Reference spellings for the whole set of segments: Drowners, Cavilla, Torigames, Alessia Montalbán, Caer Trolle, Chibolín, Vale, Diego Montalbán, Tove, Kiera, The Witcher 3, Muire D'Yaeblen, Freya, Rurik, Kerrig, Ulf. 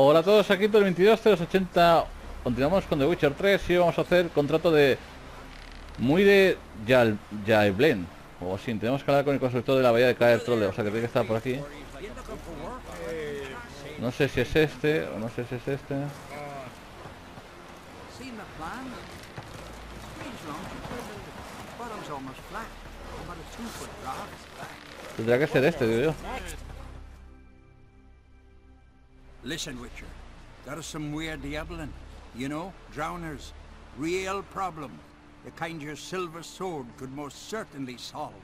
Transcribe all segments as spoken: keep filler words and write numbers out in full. Hola a todos, aquí por el veintidós cero ochenta. Continuamos con The Witcher tres y vamos a hacer contrato de Muire D'Yaeblen. O oh, sí, tenemos que hablar con el constructor de la bahía de Caer Trolle. O sea que tiene que estar por aquí. No sé si es este o no sé si es este. Tendrá que ser este, digo yo. Listen, Witcher. There's some Muire D'Yaeblen. You know, Drowners. Real problem. The kind your silver sword could most certainly solve.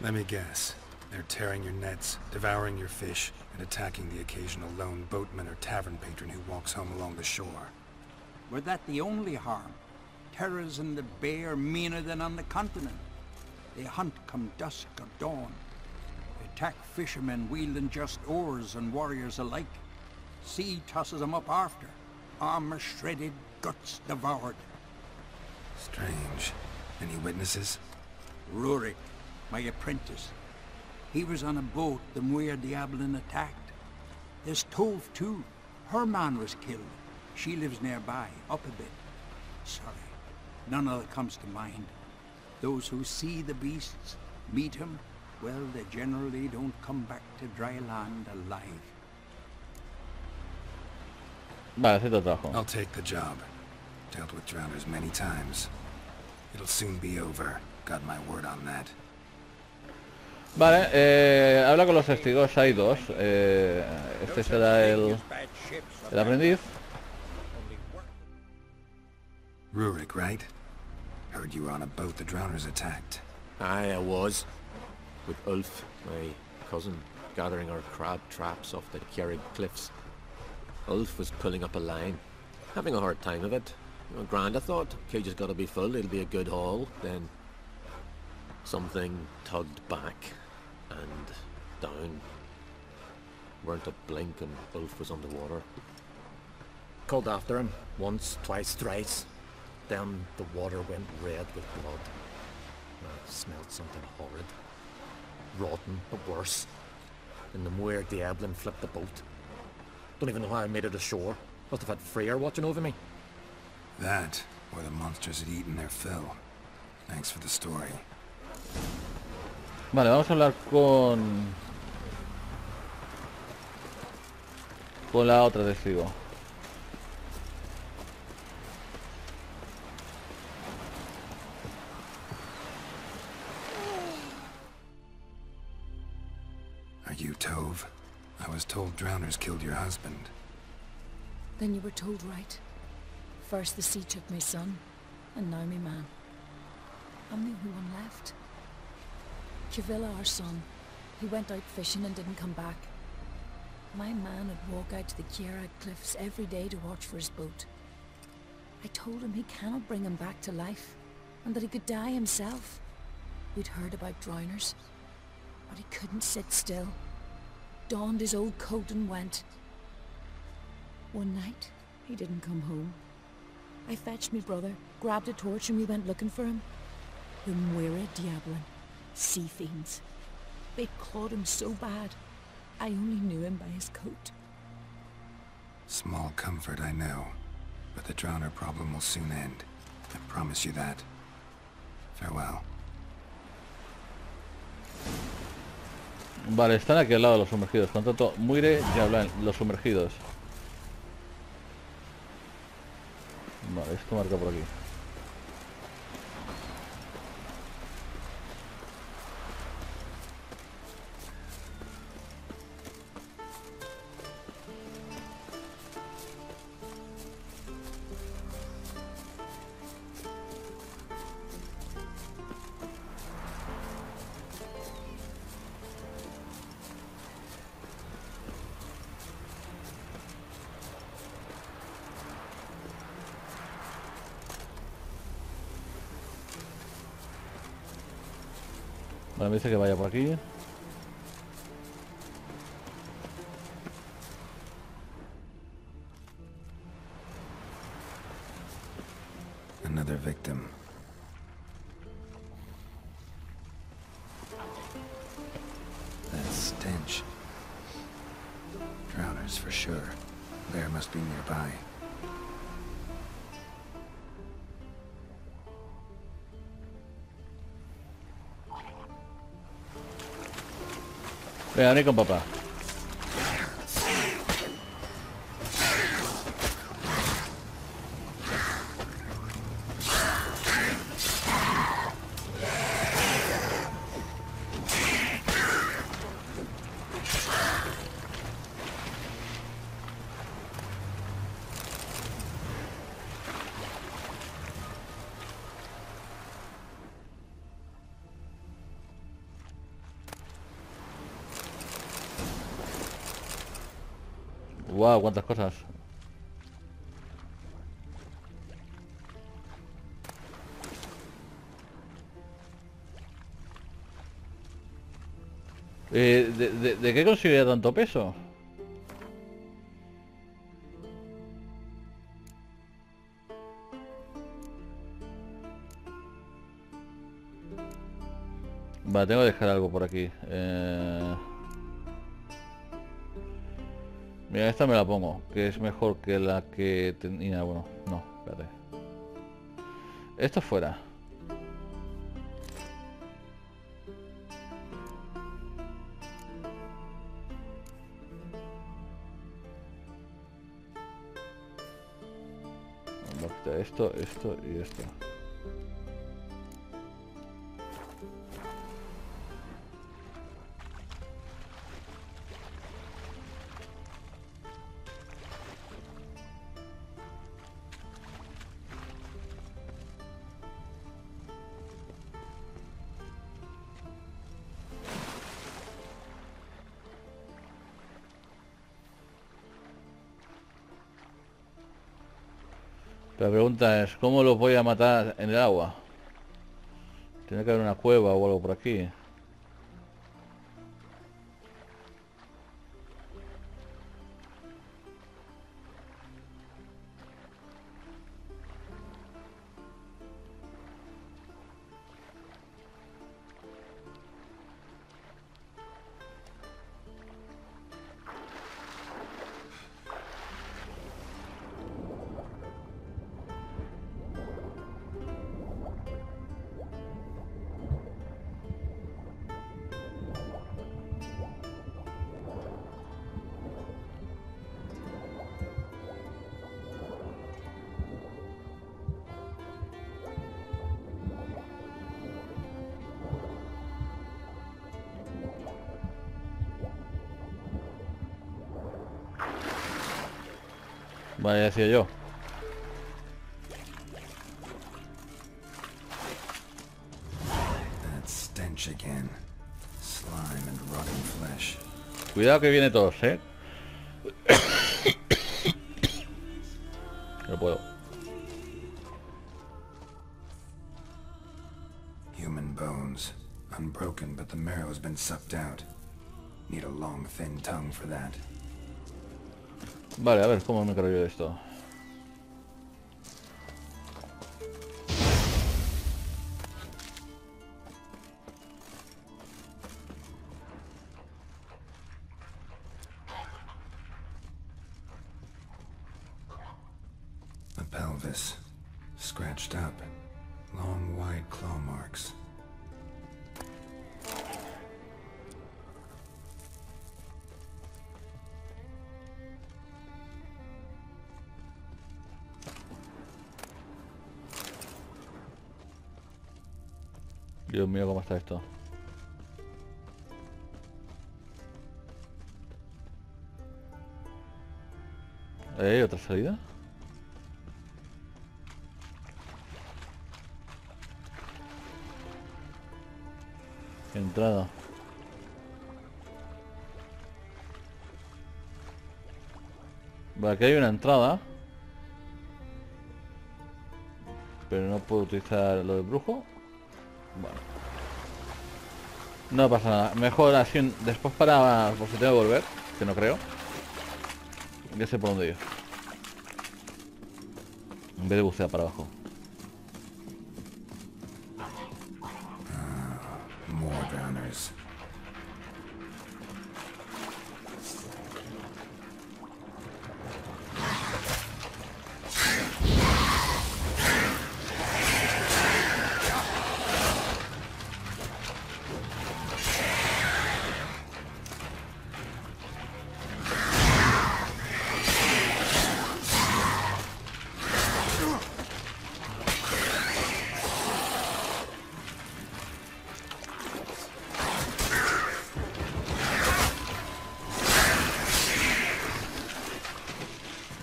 Let me guess. They're tearing your nets, devouring your fish, and attacking the occasional lone boatman or tavern patron who walks home along the shore. Were that the only harm? Terrors in the bay are meaner than on the continent. They hunt come dusk or dawn. Attack fishermen wielding just oars and warriors alike. Sea tosses them up after. Armor shredded, guts devoured. Strange. Any witnesses? Rurik, my apprentice. He was on a boat the Muire D'Yaeblen attacked. There's Tove too. Her man was killed. She lives nearby, up a bit. Sorry, none of it comes to mind. Those who see the beasts, meet him, well, they generally don't come back to dry land alive. I'll take the job. Dealt with drowners many times. It'll soon be over. Got my word on that. Vale, eh, habla con los testigos, hay dos. Eh, este será el, el aprendiz. Rurik, right? Heard you were on a boat the drowners attacked. Aye, I was. With Ulf, my cousin, gathering our crab traps off the Kerrig cliffs. Ulf was pulling up a line, having a hard time of it. You know, grand, I thought. Cage has got to be full, it'll be a good haul. Then something tugged back and down. Weren't a blink and Ulf was underwater. Called after him, once, twice, thrice. Then the water went red with blood. I smelled something horrid. Rotten, but worse. And the Muire D'Yaeblen flipped the boat. Don't even know how I made it ashore. Must have had Freya watching over me. That, or the monsters had eaten their fill. Thanks for the story. Vale, vamos a hablar con... con la otra testigo. You, Tove. I was told drowners killed your husband. Then you were told right. First the sea took my son, and now my man. I'm the only one left. Cavilla, our son, he went out fishing and didn't come back. My man would walk out to the Kiera cliffs every day to watch for his boat. I told him he cannot bring him back to life, and that he could die himself. We'd heard about drowners, but he couldn't sit still. Donned his old coat and went. One night, he didn't come home. I fetched me brother, grabbed a torch and we went looking for him. The Muire D'Yaeblen. Sea fiends. They clawed him so bad, I only knew him by his coat. Small comfort, I know. But the drowner problem will soon end. I promise you that. Farewell. Vale, están aquí al lado de los sumergidos. Contrato Muire D'Yaeblen, los sumergidos. Vale, esto marca por aquí. Vale, me dice que vaya por aquí. Another victim. That stench. for sure. There must be nearby. Venga, vení con papá. Wow, cuántas cosas. Eh, de, de, ¿De qué conseguía tanto peso? Vale, tengo que dejar algo por aquí. Eh... Mira, esta me la pongo, que es mejor que la que tenía. Bueno, no, espérate. Esto fuera. Esto, esto y esto. La pregunta es, ¿cómo los voy a matar en el agua? Tiene que haber una cueva o algo por aquí. Vale, decía yo. Cuidado que viene todos, ¿eh? No puedo. Human bones, unbroken, but the marrow's been sucked out. Need a long thin tongue for that. Vale, a ver, ¿cómo me creo yo de esto? The pelvis, scratched up, long wide claw marks. Dios mío, ¿cómo está esto? ¿Hay otra salida? Entrada. Vale, aquí hay una entrada. Pero no puedo utilizar lo del brujo. Bueno. No pasa nada. Mejor así después para... por si tengo que volver, que no creo. Ya sé por dónde ir. En vez de bucear para abajo. Uh, more Drowners.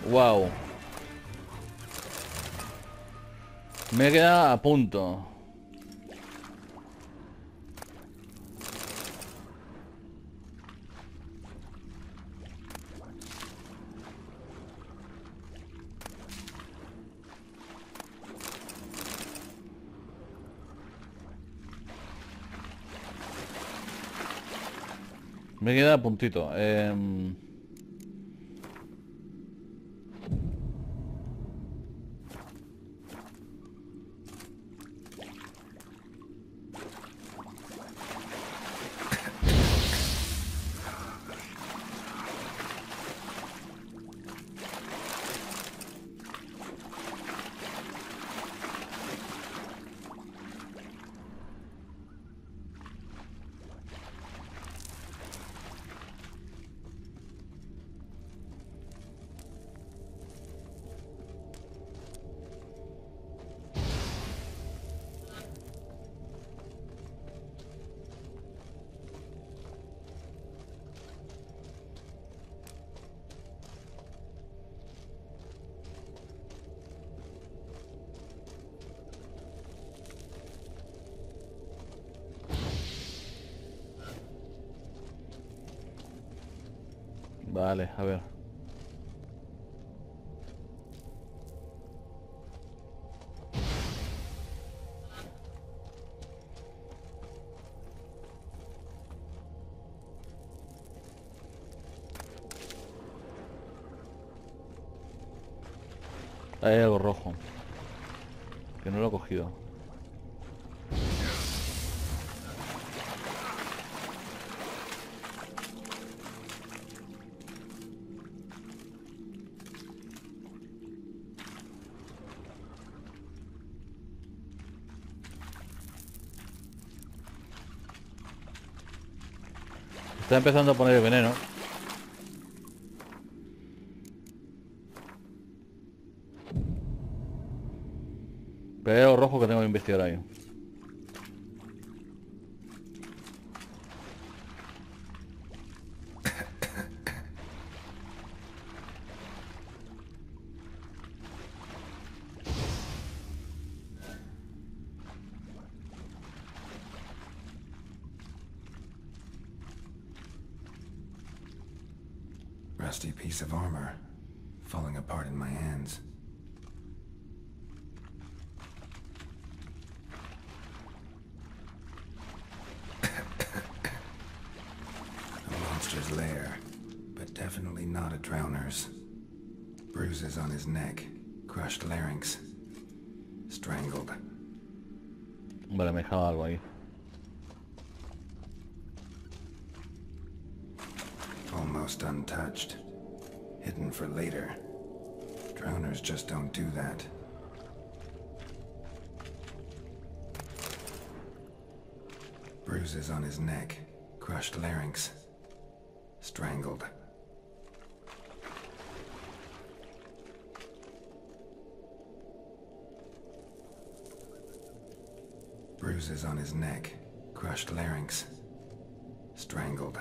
Wow. Me he quedado a punto. Me queda puntito. Eh... Vale, a ver. Hay algo rojo que no lo he cogido. Está empezando a poner el veneno. Pero hay algo rojo que tengo que investigar ahí. Rusty piece of armor, falling apart in my hands. A monster's lair, but definitely not a drowner's. Bruises on his neck, crushed larynx, strangled. Vale, me he dejado algo ahí. Almost untouched, hidden for later. Drowners just don't do that. Bruises on his neck, crushed larynx, strangled. Bruises on his neck, crushed larynx, strangled.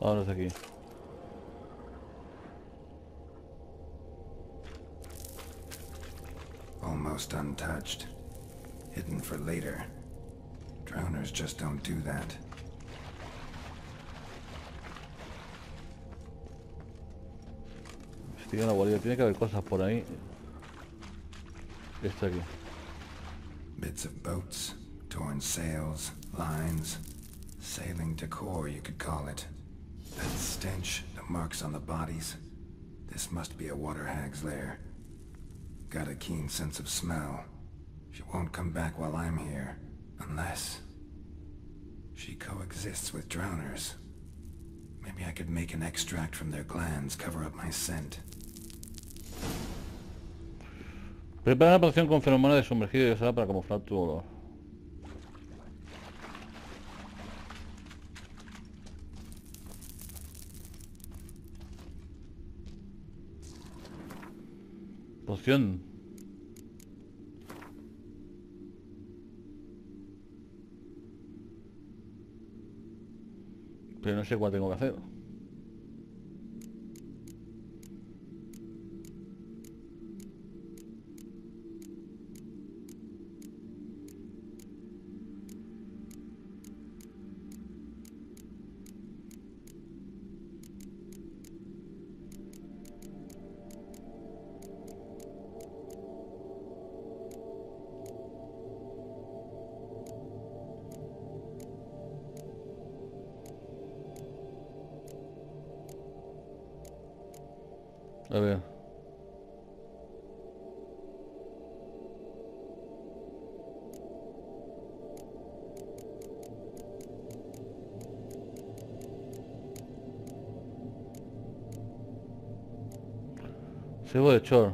Vámonos de aquí. Almost untouched, hidden for later. Drowners just don't do that. Investiga la guardia, tiene que haber cosas por ahí. Esto aquí. Bits of boats, torn sails, lines, sailing decor you could call it. That stench, the marks on the bodies. This must be a water hag's lair. Got a keen sense of smell. She won't come back while I'm here, unless she coexists with drowners. Maybe I could make an extract from their glands, cover up my scent. Prepara una poción con feromona de sumergido y usada para camuflar tu olor. Poción. Pero no sé cuál tengo que hacer. A ver. Cebo de Chor.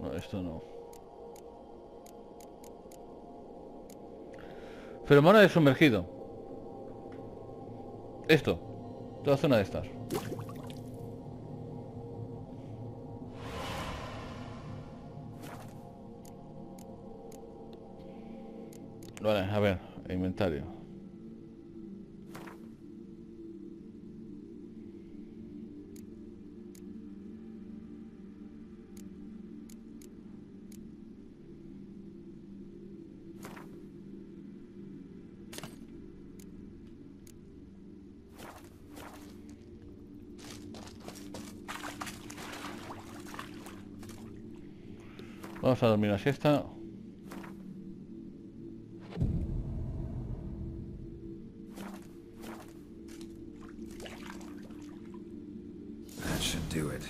No, esto no. Feromona de sumergido. Esto, toda zona de estas. Vale, a ver, inventario. Vamos a dormir la siesta. That should do it.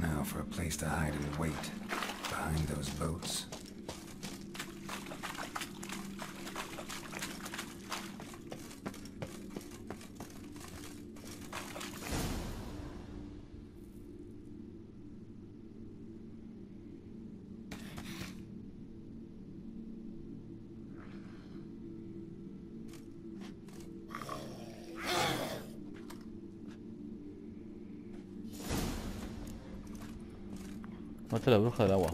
Now for a place to hide and wait behind those boats. Mata a la bruja del agua.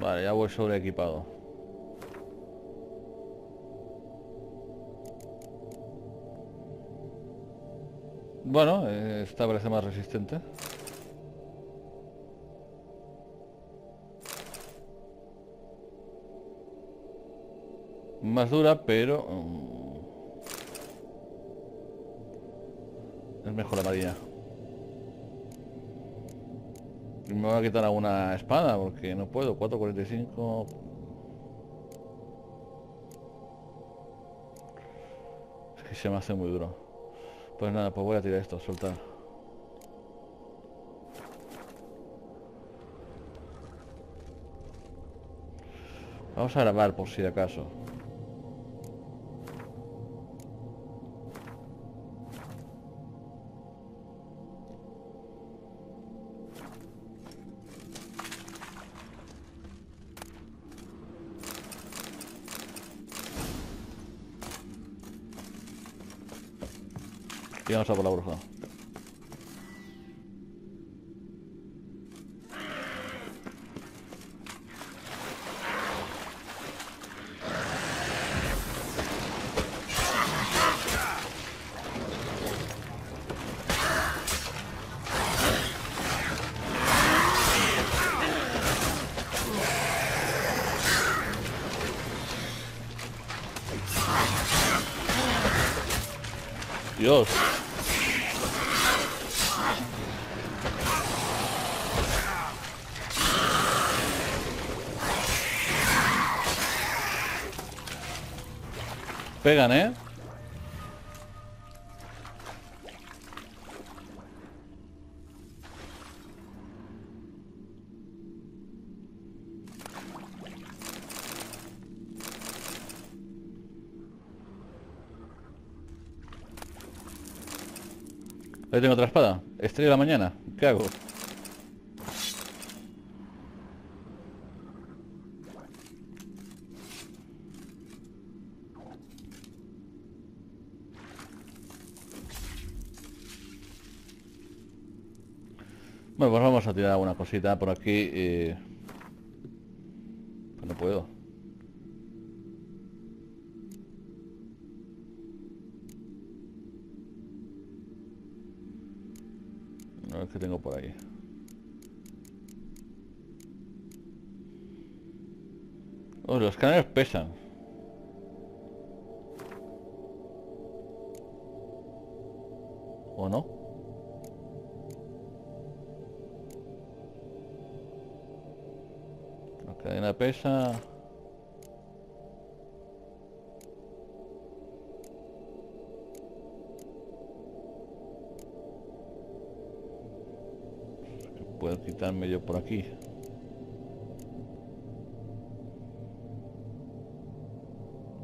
Vale, ya voy sobreequipado. Bueno, esta parece más resistente. Más dura, pero... mejor la amarilla. Me voy a quitar alguna espada porque no puedo. cuatro cuarenta y cinco. Es que se me hace muy duro. Pues nada, pues voy a tirar esto, soltar. Vamos a grabar por si acaso. Y vamos a por la bruja. Dios. Pegan, ¿eh? Ahí tengo otra espada. Estrella de la mañana. ¿Qué hago? Bueno, pues vamos a tirar alguna cosita por aquí. Eh... Pues no puedo. A ver qué tengo por ahí. Oh, los canales pesan. ¿O no? La cadena pesa. Puedo quitarme yo por aquí.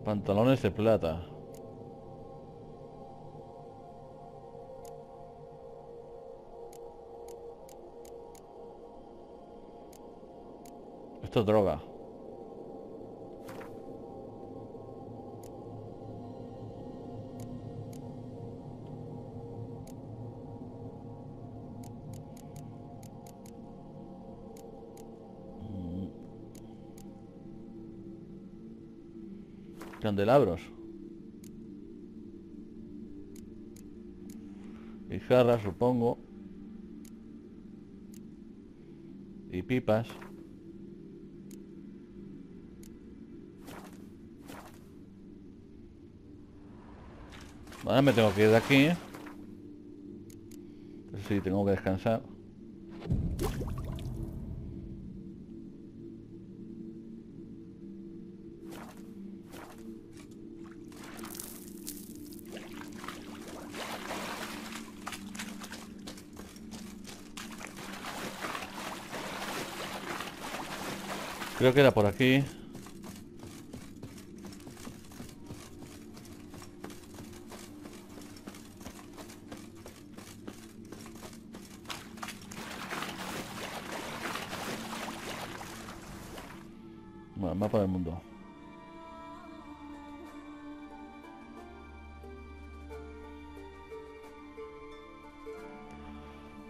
Pantalones de plata. Esto es droga. Candelabros y jarras, supongo, y pipas. Vale, me tengo que ir de aquí. Sí, tengo que descansar. Creo que era por aquí. Bueno, mapa del mundo.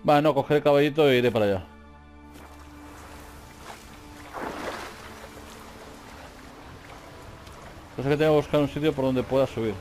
Va, no, coger el caballito e iré para allá. Es que tengo que buscar un sitio por donde pueda subir.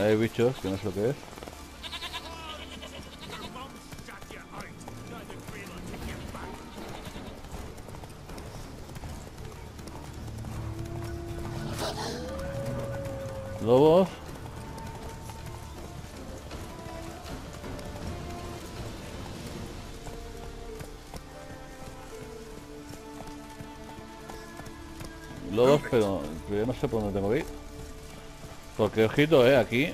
Hay bichos, que no sé lo que es. Lobos. Lobos, pero yo no sé por dónde tengo que ir. Porque ojito, eh, aquí.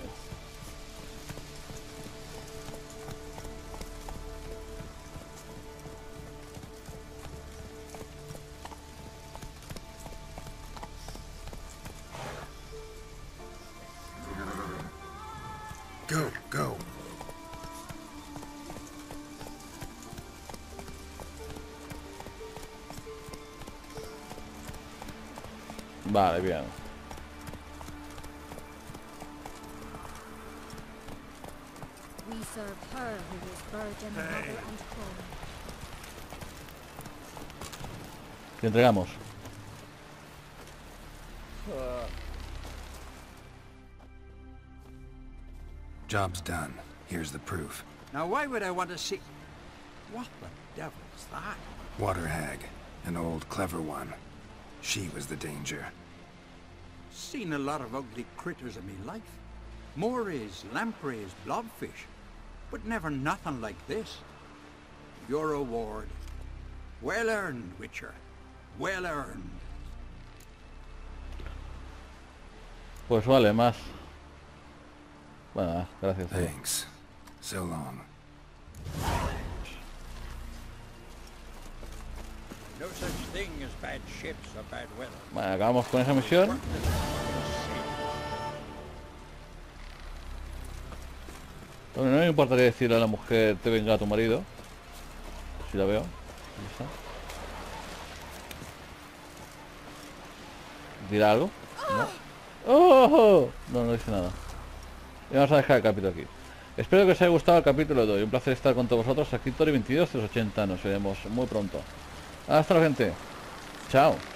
Go, go. Vale, bien. Te entregamos. Job's done. Here's the proof. Now why would I want to see... What the devil's that? Water hag. An old clever one. She was the danger. Seen a lot of ugly critters in me life. Morays, lampreys, blobfish. But never nothing like this. your reward. Well earned, Witcher. Well earned. Pues vale, más. Bueno, gracias. Thanks. So long. No such thing as bad ships or bad weather. Bueno, acabamos con esa misión. Bueno, no me importaría decirle a la mujer, te venga a tu marido. Si la veo. ¿Dónde está? ¿Dirá algo? No. ¡Oh! No, no dice nada. Y vamos a dejar el capítulo aquí. Espero que os haya gustado el capítulo de hoy. Un placer estar con todos vosotros aquí, Tori veintidós tres ochenta. Nos vemos muy pronto. Hasta la gente. Chao.